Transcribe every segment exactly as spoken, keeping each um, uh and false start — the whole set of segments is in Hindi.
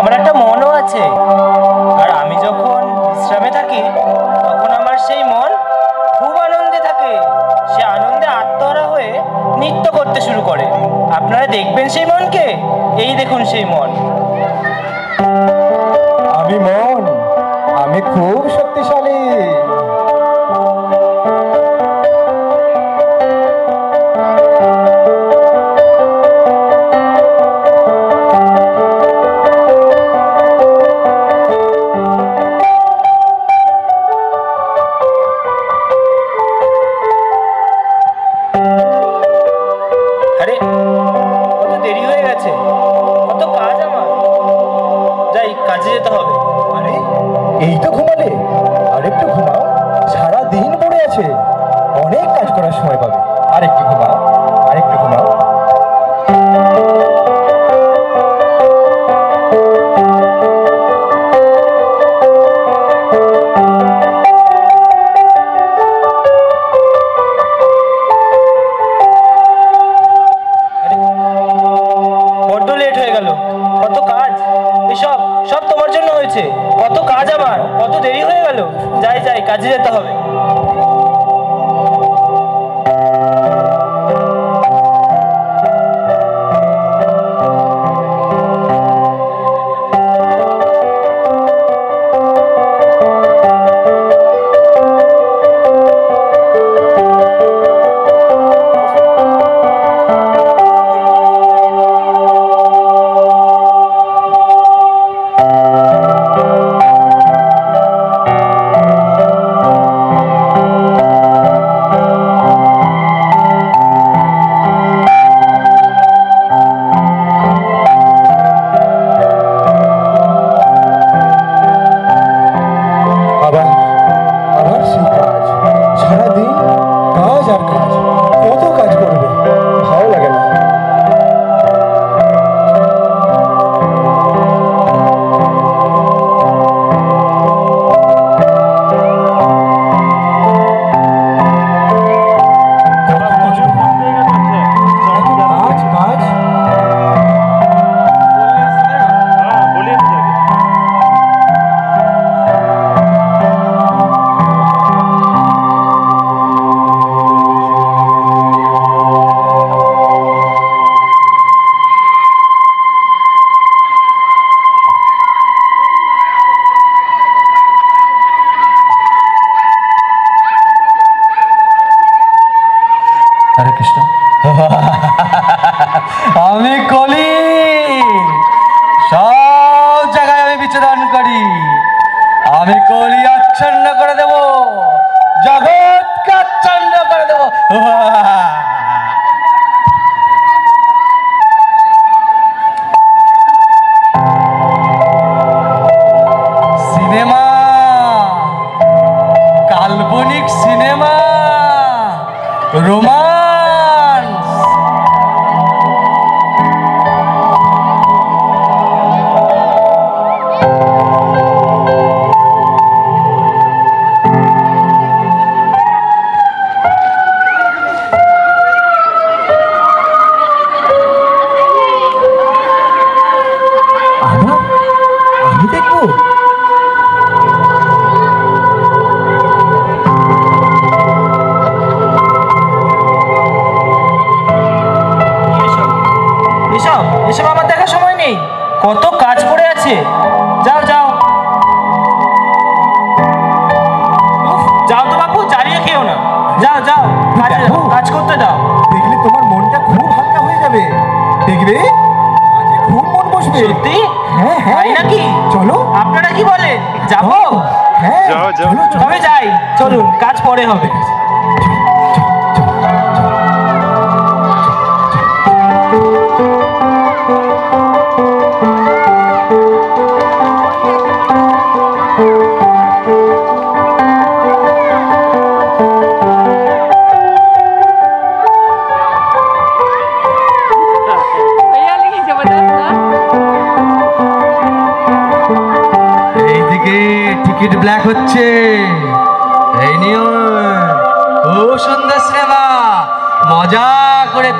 আমার একটা মনও আছে, আর আমি যখন বিশ্রামে থাকি তখন আমার সেই মন খুব আনন্দে থাকে, সে আনন্দে আত্মহারা হয়ে নৃত্য করতে শুরু করে। আপনারা দেখবেন সেই মনকে, এই দেখুন সেই মন। আমি মন, আমি খুব শক্তিশালী।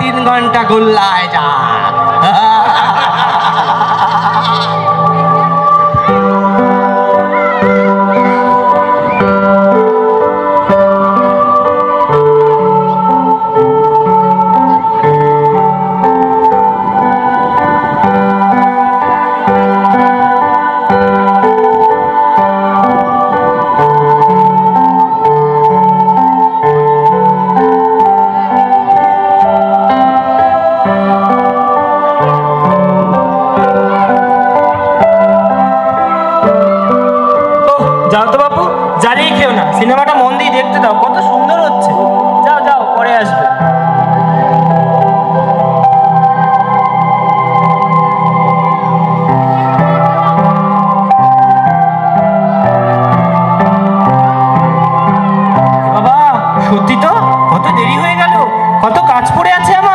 तीन घंटा गुल्लाए जा। দাউদবাবু জ্বালিয়ে খেও না, সিনেমাটা মন দিয়ে দেখতে দাও, কত সুন্দর হচ্ছে, যাও যাও পরে আসবে। বাবা সত্যি তো কত দেরি হয়ে গেল, কত কাজ পড়ে আছে আমার।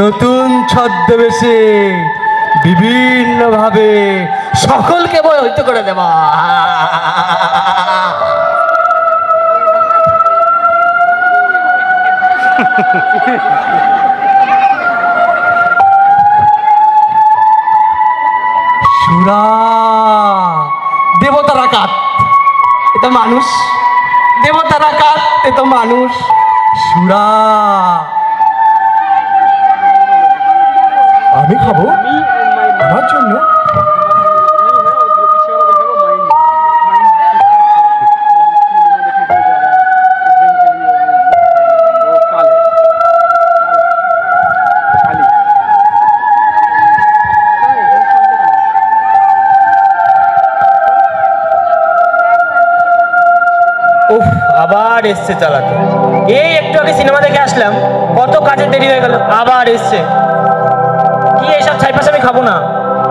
নতুন ছদ্মবেশে বিভিন্ন ভাবে সকলকে বহিত করে দেবা। সুরা দেবতারা কাত, এটা মানুষ, দেবতারা কাত, এটা মানুষ, সুরা আমি খাবো আমার জন্য। উফ আবার এসছে চালাতে, এই একটু আগে সিনেমা দেখে আসলাম, কত কাজে দেরি হয়ে গেল, আবার এসছে। আমি খাবো না,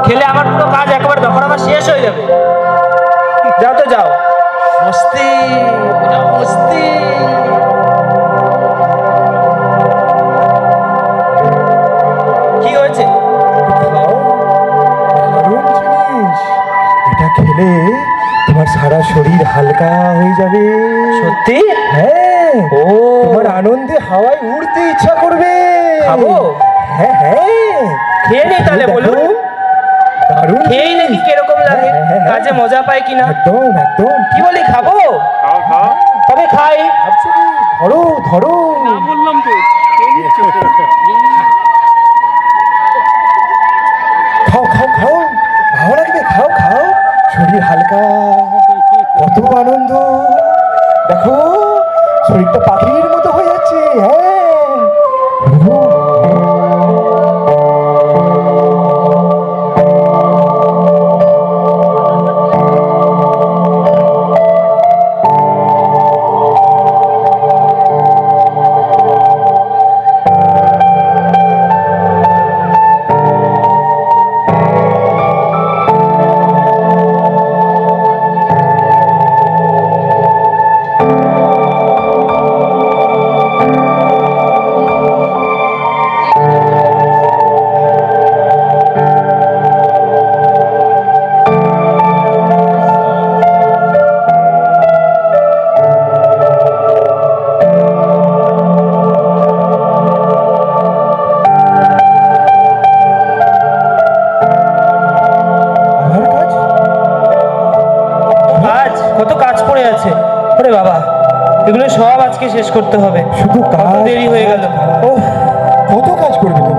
খেলে আমার পুরো কাজ একেবারে দখল আমার শেষ হয়ে যাবে। যাও তো যাও, মস্তি মস্তি। কি হয়েছে? এটা খেলে তোমার সারা শরীর হালকা হয়ে যাবে। সত্যি? হ্যাঁ, ও তোমার আনন্দে হাওয়ায় উড়তে ইচ্ছা করবে। খাবো? হ্যাঁ হ্যাঁ, খেয়ে নেই তাহলে, বলুন খেয়ে নাকি কিরকম লাগে, কাজে মজা পায় কিনা। একদম একদম, কি বলি খাবো? তবে খাই, ধরো ধরো। না বললাম তো, খাও খাও খাও, ভালো লাগবে, খাও খাও, শরীর হালকা, কত আনন্দ। দেখো শরীরটা পাখির মতো হয়ে যাচ্ছে। হ্যাঁ শেষ করতে হবে, শুধু কাজ, দেরি হয়ে গেল। ও কত কাজ করবে তুমি।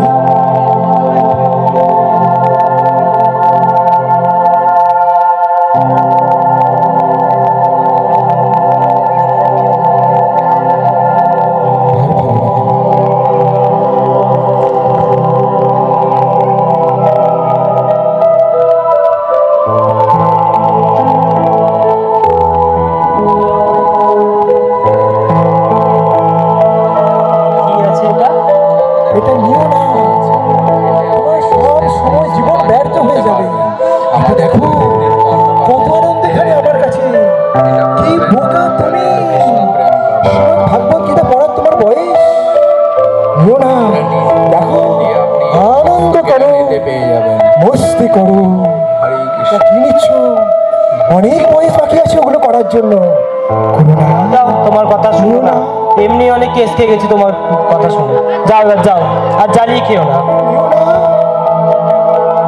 তোমার কথা শুনো না, এমনি অনেক কেস খেয়ে গেছি তোমার কথা শুনে। যাও যাও আর জ্বালিয়ে খেও না।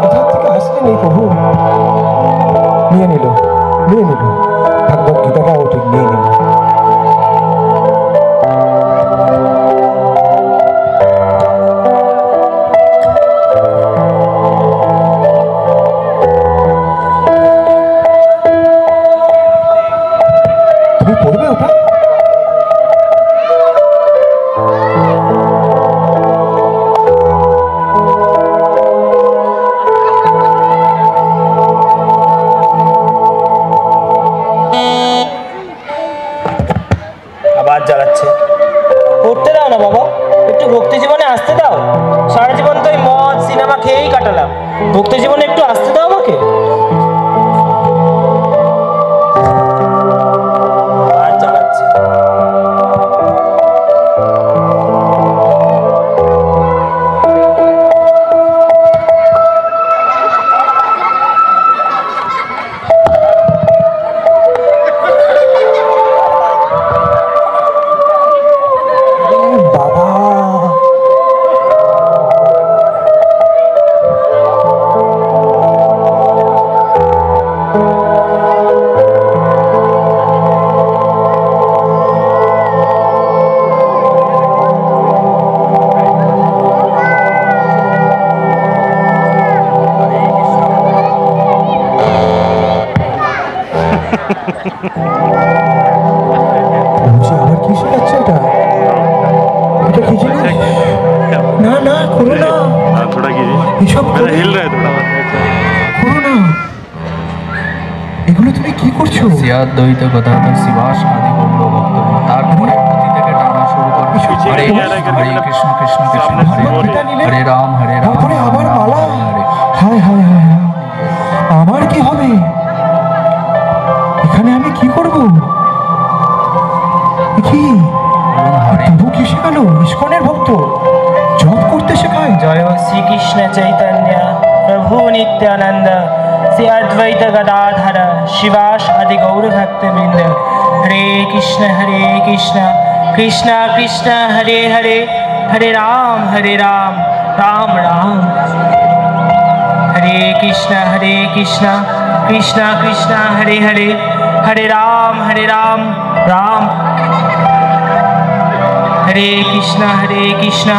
কোথা থেকে আসলেনি প্রভু, নিয়ে নিল নিয়ে নিল ভাগবত গীতাটাও ঠিক নিয়ে নিল। कृष्णा कृष्णा हरे हरे हरे राम हरे राम राम राम हरे कृष्णा हरे कृष्णा कृष्णा कृष्णा हरे हरे हरे राम हरे राम राम हरे कृष्णा हरे कृष्णा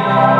हरे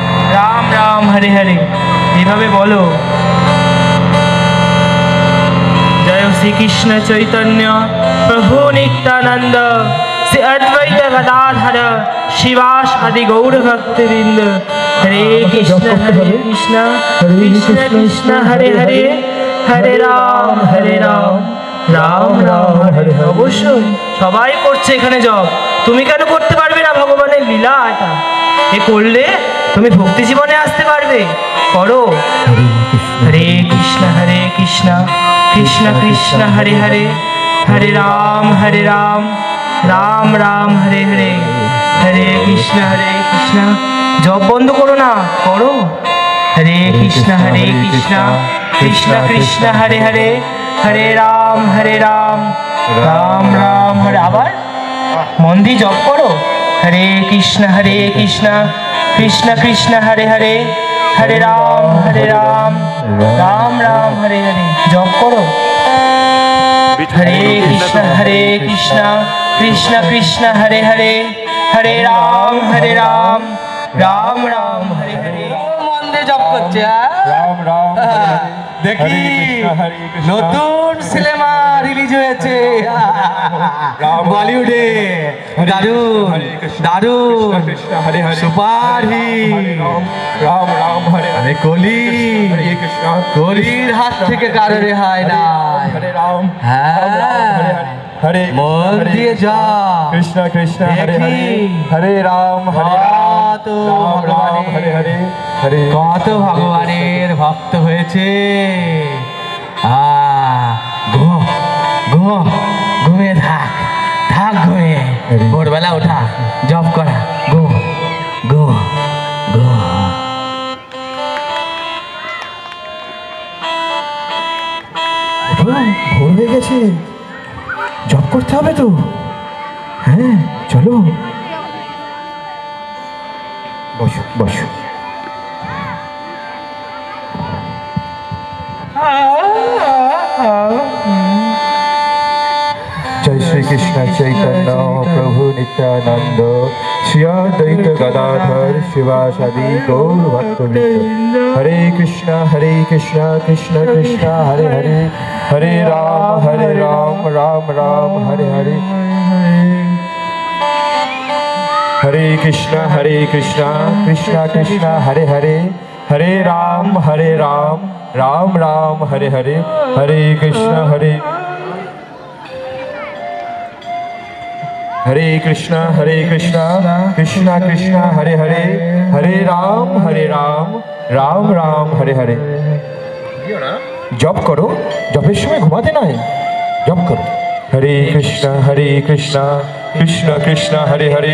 राम राम हरे हरे। এইভাবে বলো জয় শ্রী কৃষ্ণ চৈতন্য প্রভু নিত্যানন্দ श्री अद्वैत गदाधर शिवाश आदि गौर भक्तवृंद हरे कृष्ण हरे कृष्ण कृष्ण कृष्ण हरे हरे हरे राम हरे राम राम राम हरे हरे। অবশ্যই সবাই করছে এখানে জব, তুমি কেন করতে পারবে না? ভগবানের লীলা এটা, এ করলে তুমি ভক্তি জীবনে আসতে পারবে। করো হরে কৃষ্ণ হরে কৃষ্ণ কৃষ্ণ কৃষ্ণ হরে হরে হরে রাম হরে রাম রাম রাম হরে হরে হরে কৃষ্ণ হরে কৃষ্ণ। জপ বন্ধ করো না, করো হরে কৃষ্ণ হরে কৃষ্ণ কৃষ্ণ কৃষ্ণ হরে হরে হরে রাম হরে রাম রাম রাম হরে। আবার মন দিয়ে জপ করো হরে কৃষ্ণ হরে কৃষ্ণ কৃষ্ণ কৃষ্ণ হরে হরে হরে রাম হরে রাম রাম রাম হরে হরে। জপ করো হরে কৃষ্ণ হরে কৃষ্ণ कृष्ण कृष्ण कृष्ण हरे हरे, हरे राम हरे राम, राम राम हरे हरे। मंदिर जप करते हैं राम राम देखी নতুন সিনেমা রিলিজ হয়েছে বলিউডে, দারুণ দারুণ সুপার হিট রাম রাম হরে হরে। কলি কলির হাত থেকে কারো রেহাই নাই, হ্যাঁ हरे कृष्णा कृष्णा कृष्णा हरे हरे, हरे राम हरे राम राम हरे हरे हरे। কত ভগবানের ভক্ত হয়েছে, ঘুম ঘুম ঘুমিয়ে থাক থাক ঘুমিয়ে, ভোরবেলা ওঠা জপ করা ঘুম ঘুম ঘুম। ভোর হয়ে গেছে, জব করতে হবে তো, হ্যাঁ চলো বসো বসো। जय श्री कृष्ण चैतन्य प्रभु नित्यानंद श्री अद्वैत गदाधर शिवासादि गौर भक्तवृंद। हरे कृष्णा हरे कृष्णा कृष्णा कृष्णा हरे हरे, हरे राम हरे राम राम राम हरे हरे। हरे कृष्णा हरे कृष्णा कृष्णा कृष्णा हरे हरे, हरे राम हरे राम राम राम हरे हरे। हरे कृष्णा हरे हरे कृष्णा हरे कृष्णा कृष्णा कृष्णा हरे हरे, हरे राम हरे राम राम राम हरे हरे। जप करो, जपेर समय घुमाते ना है, जप करो। हरे कृष्णा हरे कृष्णा कृष्णा कृष्णा हरे हरे,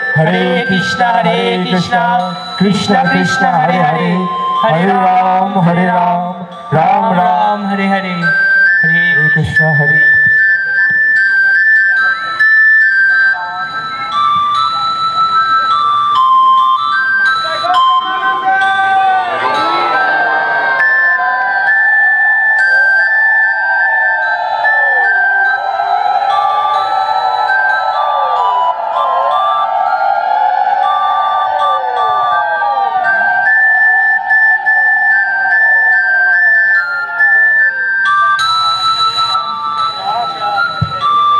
हरे कृष्णा हरे कृष्णा कृष्णा कृष्णा हरे हरे, हरे राम हरे राम राम राम हरे हरे। हरे कृष्णा हरे कृष्ण हरे कृष्ण कृष्ण कृष्ण हरे हरे,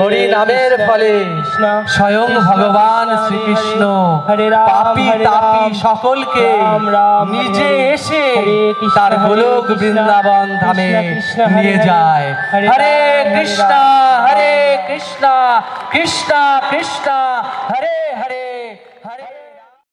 हरि नामेर फले स्वयं भगवान श्रीकृष्ण पापी तापी सकलके निजे एसे तार गोलोक वृंदावन धामे निये जाए। हरे कृष्णा हरे कृष्णा कृष्णा कृष्णा हरे